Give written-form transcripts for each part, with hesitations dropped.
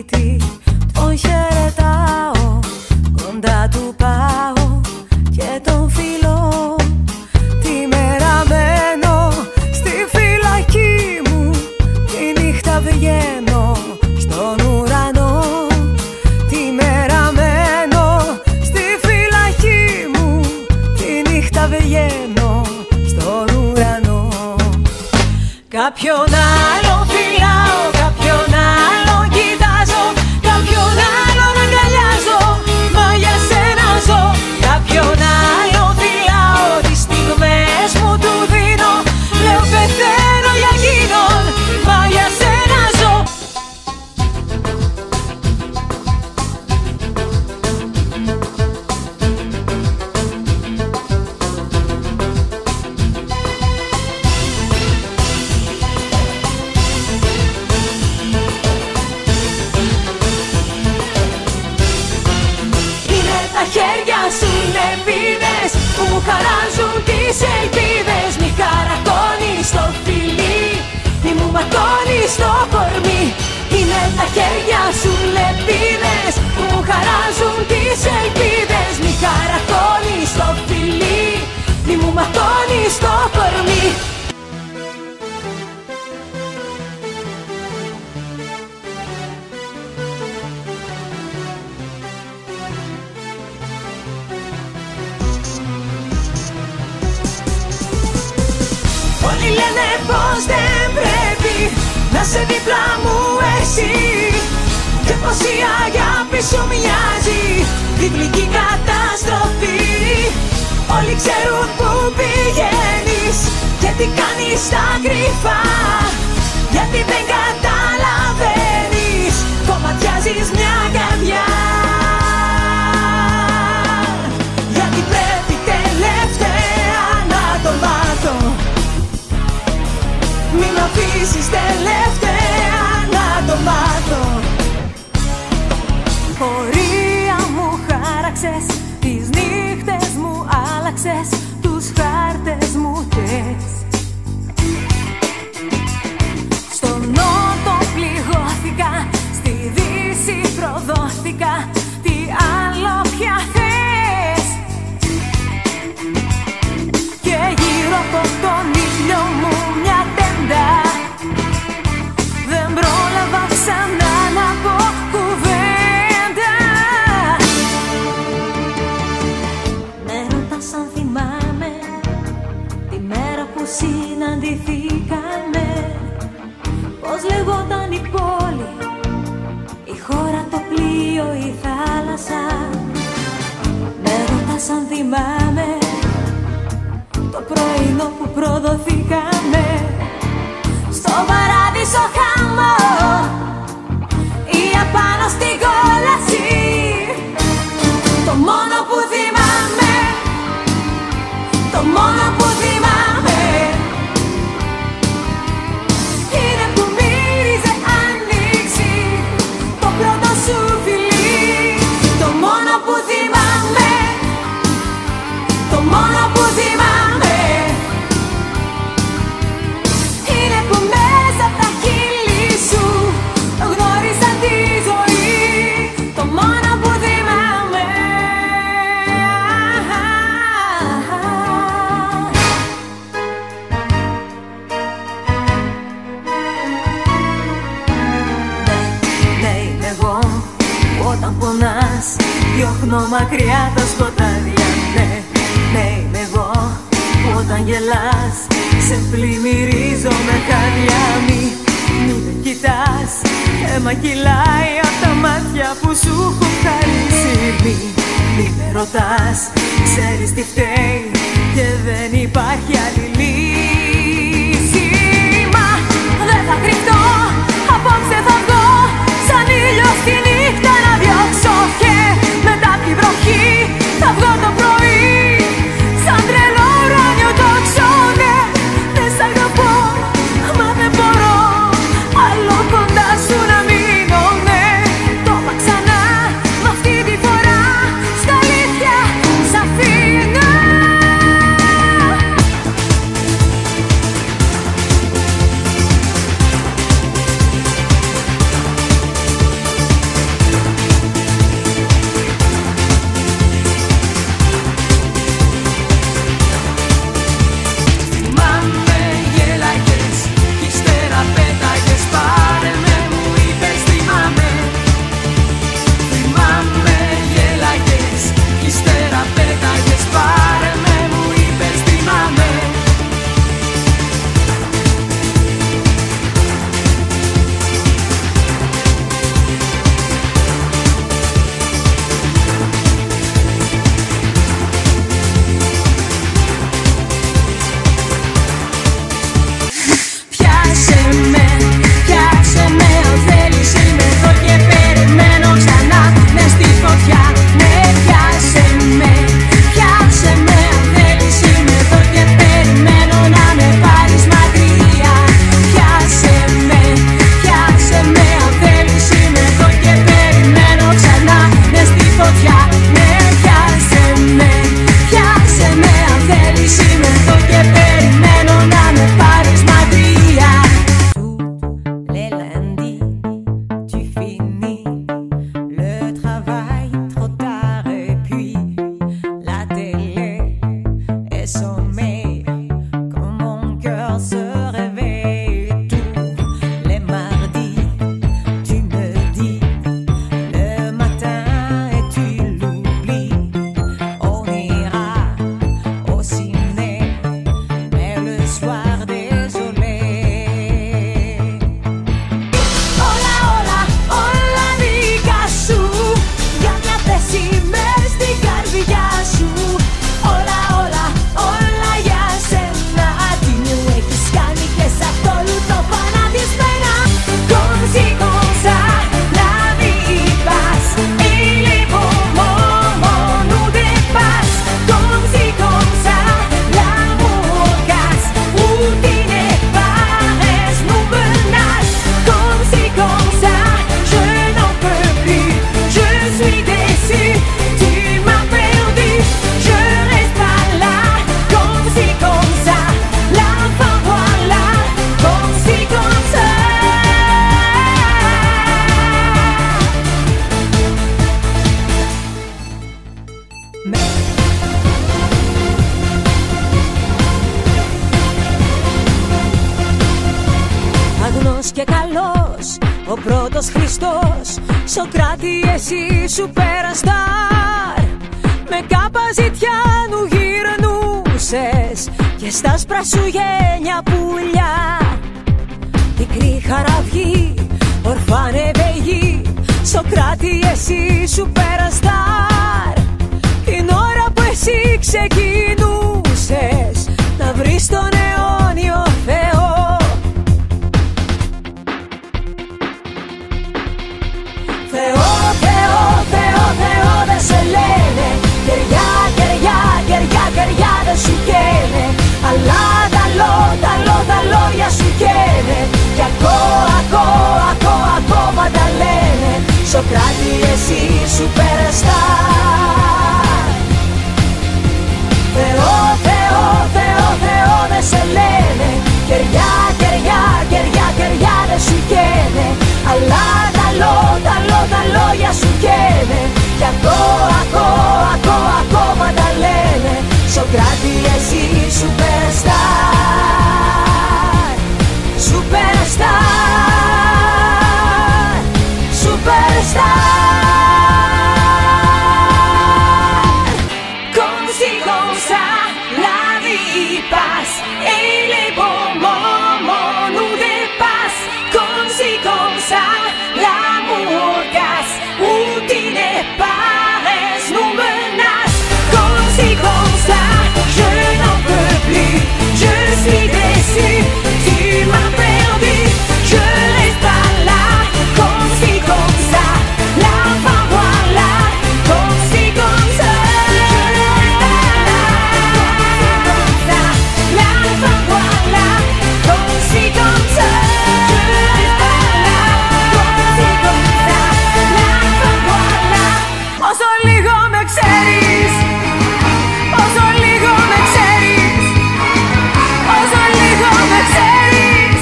σπίτι, τον χαιρετάω, κοντά του πάω και τον φιλώ. Τη μέρα μένω στη φυλακή μου, τη νύχτα βγαίνω στον ουρανό. Τη μέρα μένω στη φυλακή μου, τη νύχτα βγαίνω στον ουρανό. Κάποιον άλλο φιλάω, κάποιον άλλο κοιτάζω, κάποιον άλλον αγκαλιάζω, μα για σένα ζω. Κάποιον άλλο φιλάω, τις στιγμές μου του δίνω, λέω πεθαίνω για εκείνον, μα για σένα ζω. Είναι πίδες που μου χαράζουν τις ελπίδες. Μη χαρακώνεις το φιλί, μη μου ματώνεις το κορμί. Είναι τα χέρια σου λεπίδες που μου χαράζουν τις ελπίδες. Μη χαρακώνεις το φιλί, μη μου ματώνεις το κορμί. Όλοι λένε πως δεν πρέπει να σε δίπλα μου εσύ, και πως η αγάπη σου μοιάζει διπλική καταστροφή. Όλοι ξέρουν που πηγαίνεις και τι κάνεις τα κρυφά, γιατί δεν καταλαβαίνεις, κομματιάζεις μια καρδιά. Γιατί πρέπει τελευταία να το μάθω, μην μ' αφήσεις τελευταία να το μάθω. Πορεία μου χάραξες, τις νύχτες μου άλλαξες, τους χάρτες μου τες. Στον νότο πληγώθηκα, στη δύση προδόθηκα, τι άλλο πια θες. Και γύρω από τον ήλιο μου μια δεν πρόλαβα ξανά να πω κουβέντα. Με ρωτάς αν θυμάμαι τη μέρα που συναντηθήκαμε, πώς λεγόταν η πόλη, η χώρα, το πλοίο, η θάλασσα. Με ρωτάς αν θυμάμαι το πρωινό που προδοθήκαμε, στο παράδεισο χαμό ή απάνω στην κόλαση. Το μόνο που θυμάμαι, το μόνο που θυμάμαι, είναι που μύριζε άνοιξη το πρώτο σου φιλί. Το μόνο που θυμάμαι, το μόνο που θυμάμαι, είναι που μέσα απ' τα χείλη σου γνώρισα τη ζωή. Το μόνο που θυμάμαι. Ναι, είμαι εγώ που όταν πονάς διώχνω μακριά τα σκοτάδια. Ναι, είμαι εγώ που όταν γελάς σε πλημμυρίζω με χάδια. Μη με κοιτάς, αίμα κυλάει απ' τα μάτια που σου έχουν χαρίσει. Μη με ρωτάς, ξέρεις τι φταίει και δεν υπάρχει άλλη λύση. Μα δεν θα κρυφτώ, απόψε θα βγω σαν ήλιο στη νύχτα να διώξω, και μετά την βροχή θα βγω το πρωί σαν τρελό ουράνιο τόξο. Πιλάτος, Χριστός, Σοκράτη, εσύ superstar. Με κάπα ζητιάνου γυρνούσες και στα άσπρα σου γένια πουλιά. Πικρή χαραυγή, ορφάνευε η γη, Σοκράτη, εσύ superstar. Την ώρα που εσύ ξεκινούσες να βρεις τον αιώνιο Θεό, σε λένε κεριά, κεριά, κεριά, κεριά δεν σου καίνε. Αλλά τα λόγια σου καίνε. Κι ακόμα τα λένε. Σοκράτη, εσύ superstar. Θεό δεν σε λένε κεριά, κεριά, κεριά, κεριά δεν σου καίνε. Αλλά τα λόγια σου καίνε. Κι ακόμα τα λένε. Σοκράτη, εσύ superstar. Superstar, superstar. Consigo la vi paz. Elevo mono de paz. Consigo la murgas. Paresse nous menace. Conséquence là, je n'en peux plus. Je suis déçu, tu m'as perdu. Je reste pas là. Conséquence là, la fin voilà. Conséquence là, je reste pas là. La fin voilà. Conséquence là, je reste pas là. Conséquence là, la fin voilà. Όσο λίγο με ξέρεις, όσο λίγο με ξέρεις, όσο λίγο με ξέρεις,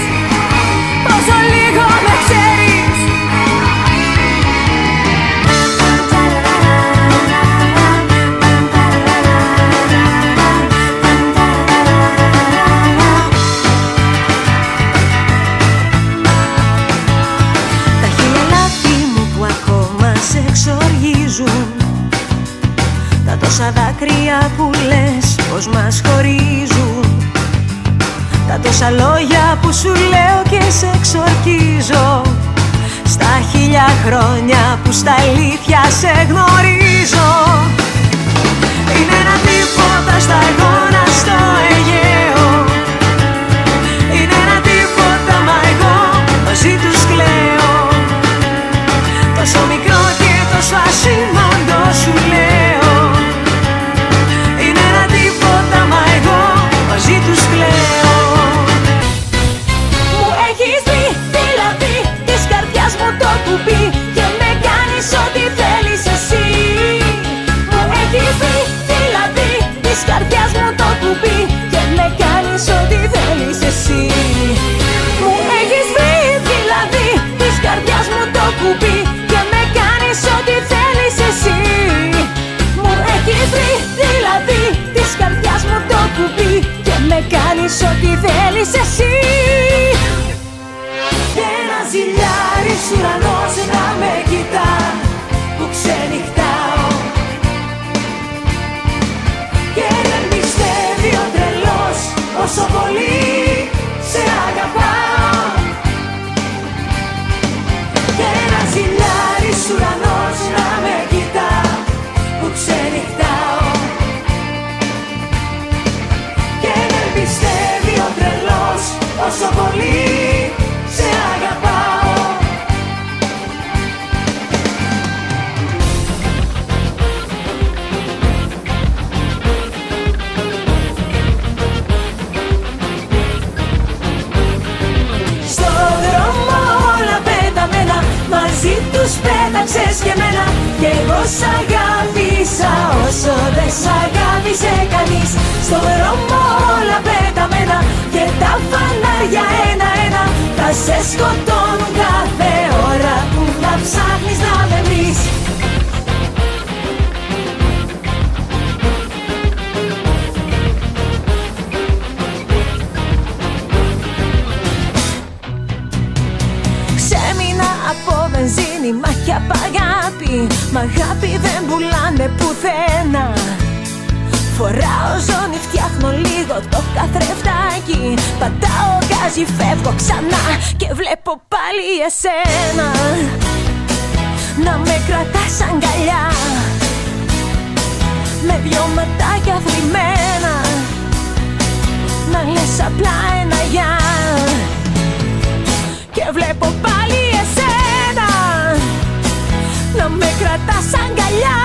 όσο λίγο με ξέρεις. Τα χίλια λάθη μου που ακόμα σε εξοργίζουν, τα τόσα δάκρυα που λες πως μας χωρίζουν, τα τόσα λόγια που σου λέω και σε εξορκίζω, στα 1000 χρόνια που στα αλήθεια σε γνωρίζω. Είναι ένα τίποτα στα γόνα στο Αιγαίο. Είναι ένα τίποτα μα εγώ μαζί τους κλαίω. Τόσο μικρό και τόσο ασήμαντο σου λέω. Είναι ένα τίποτα μα εγώ μαζί τους κλαίω. Μου έχεις πει δηλαδή της καρδιάς μου το κουμπί και με κάνεις ό,τι θέλεις εσύ. Μου έχεις πει δηλαδή της καρδιάς μου το κουμπί και με κάνεις ό,τι θέλεις εσύ. Μου έχεις πει δηλαδή της καρδιάς μου το κουμπί και με κάνεις ό,τι θέλεις εσύ. Μου έχεις βρει δηλαδή της καρδιάς μου το κουμπί και με κάνεις ό,τι θέλεις εσύ. Ένα ζηλιάρης ουρανός να με κοιτά που ξενυχτάω και δεν πιστεύει ο τρελός όσο πολύ σε αγαπάω. Και ένα ζηλιάρης ουρανός να με κοιτά που ξενυχτάω και δεν πιστεύει ο τρελός όσο πολύ σε αγαπάω. Μαζί τους πέταξες και εμένα κι εγώ σ' αγάπησα όσο δεν σ' αγάπησε κανείς. Στον δρόμο όλα πεταμένα και τα φανάρια ένα-ένα θα σε σκοτώνουν κάθε ώρα που θα ψάχνεις να με βρεις. Ξέμεινα από αγάπη, μ' αγάπη δεν πουλάνε πουθένα. Φοράω ζώνη, φτιάχνω λίγο το καθρεφτάκι, πατάω γκάζι, φεύγω ξανά και βλέπω πάλι εσένα να με κρατάς αγκαλιά, με δυο ματάκια θρυμμένα, να λες απλά ένα γεια. Και βλέπω πάλι εσένα να με κρατάς αγκαλιά,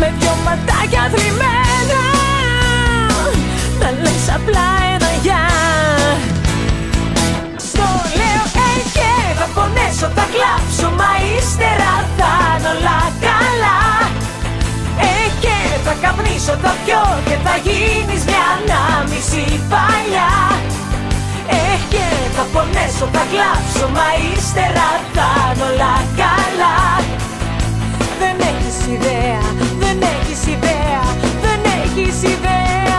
με δυο ματάκια θρυμμένα, να λες απλά ένα γεια. Στο λέω hey, και θα πονέσω, θα κλάψω, μα ύστερα θα είναι όλα καλά. Hey, και θα καπνίσω, θα πιω και θα γίνεις μια ανάμιση παλιά. Hey, και θα πονέσω, θα κλάψω, μα ύστερα θα είναι όλα καλά. Δεν έχεις ιδέα, δεν έχεις ιδέα, δεν έχεις ιδέα.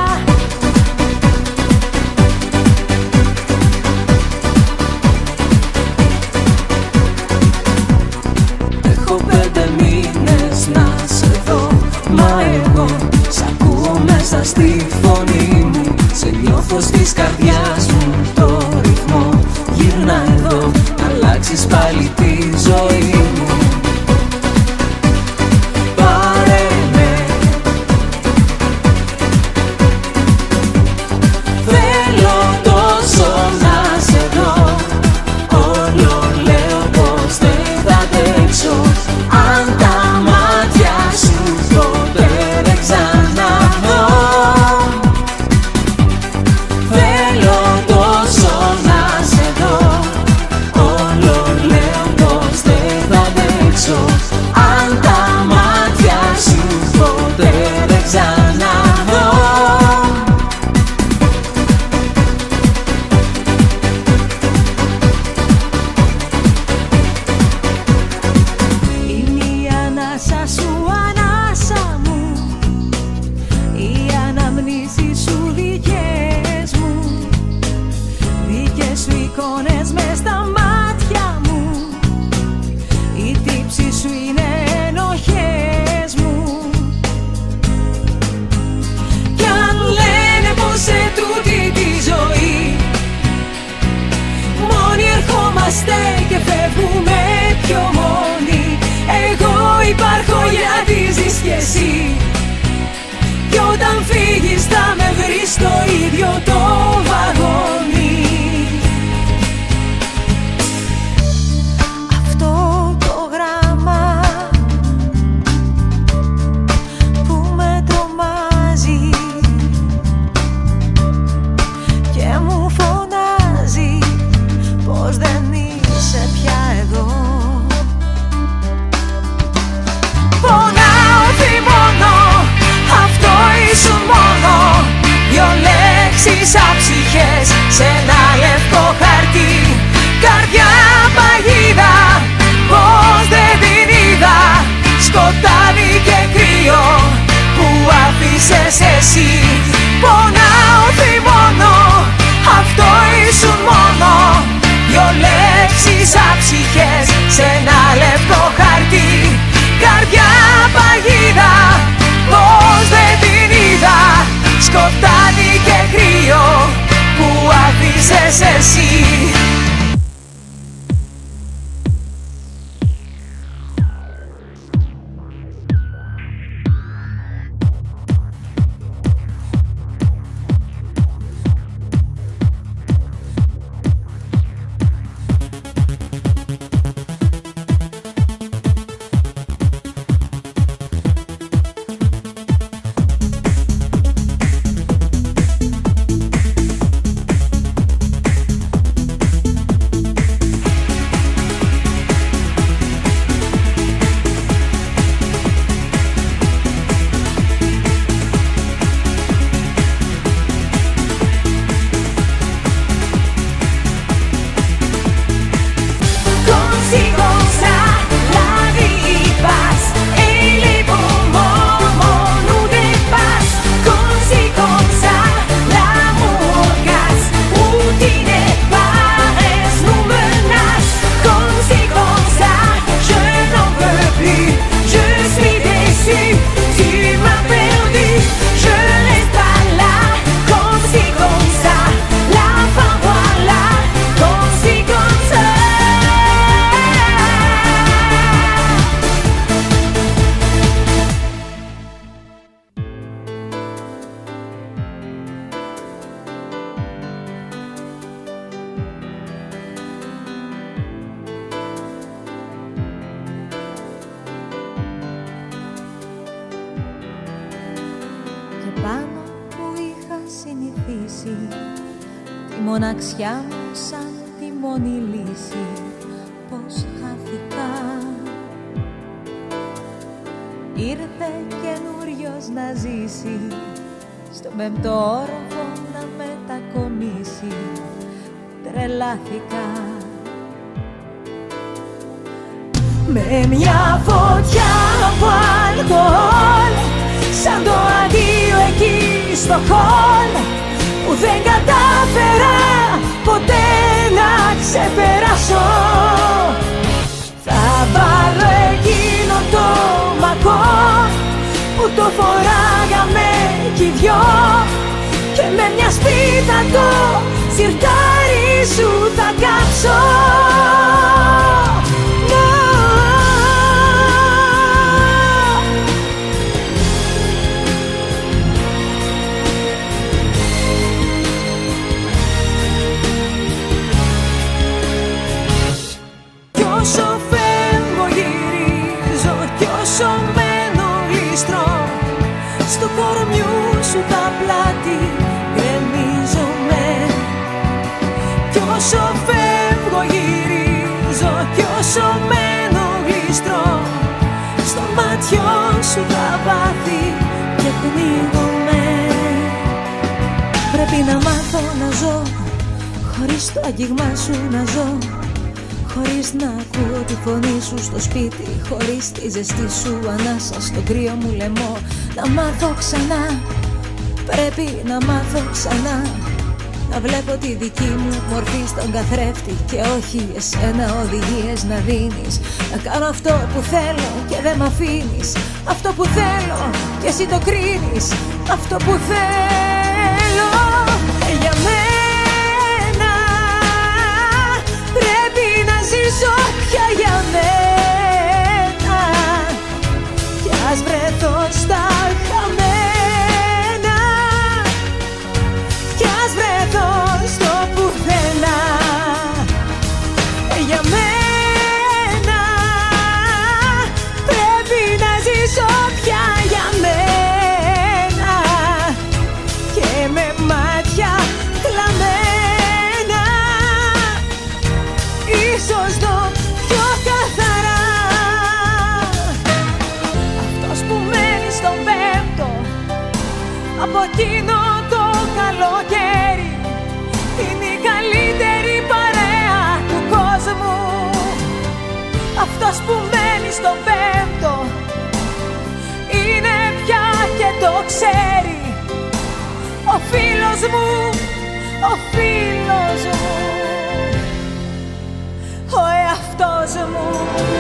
Έχω 5 μήνες να σε δω, μα εγώ σ' ακούω μέσα στη φωνή μου. Σε νιώθω στις καρδιάς μου το ρυθμό. Γύρνα εδώ, αλλάξεις πάλι τη ζωή μου. μοναξιά μου σαν τη μόνη λύση, πως χάθηκα. Ήρθε καινούριος να ζήσει, στον πέμπτο όροφο να μετακομίσει. Τρελάθηκα. Με μια φωτιά από αλκοόλ, σαν το αντίο εκεί στο χολ, που δεν κατάφερα ποτέ να ξεπεράσω. Θα βάλω εκείνο το μακό που το φοράγαμε κι οι δυο, και με μια σπίτα το σιρτάρι σου θα κάψω. Όσο μένω λίστρο, στο κορμιού σου τα πλάτη γκρεμίζομαι. Κι όσο φεύγω γυρίζω, κι όσο μένω γλίστρο, στο μάτιό σου τα βάθη και πνίγομαι. Πρέπει να μάθω να ζω χωρίς το αγγίγμα σου, να ζω χωρίς να ακούω τη φωνή σου στο σπίτι, χωρίς τη ζεστή σου ανάσα στο κρύο μου λαιμό. Να μάθω ξανά, πρέπει να μάθω ξανά, να βλέπω τη δική μου μορφή στον καθρέφτη και όχι εσένα οδηγίες να δίνεις. Να κάνω αυτό που θέλω και δεν μ' αφήνεις, αυτό που θέλω και εσύ το κρίνεις, αυτό που θέλω για μένα. Ζήσω πια για μένα, κι ας βρεθώ στα χαμένα, κι ας βρεθώ στο πουθενά. Για μένα πρέπει να ζήσω πια για μένα, και με μάτια κλαμμένα. Ίσως δω πιο καθαρά αυτός που μένει στον πέμπτο, από εκείνο το καλοκαίρι είναι η καλύτερη παρέα του κόσμου. Αυτός που μένει στον πέμπτο είναι πια και το ξέρει. Ο φίλος μου, ο φίλος μου, ο εαυτός μου.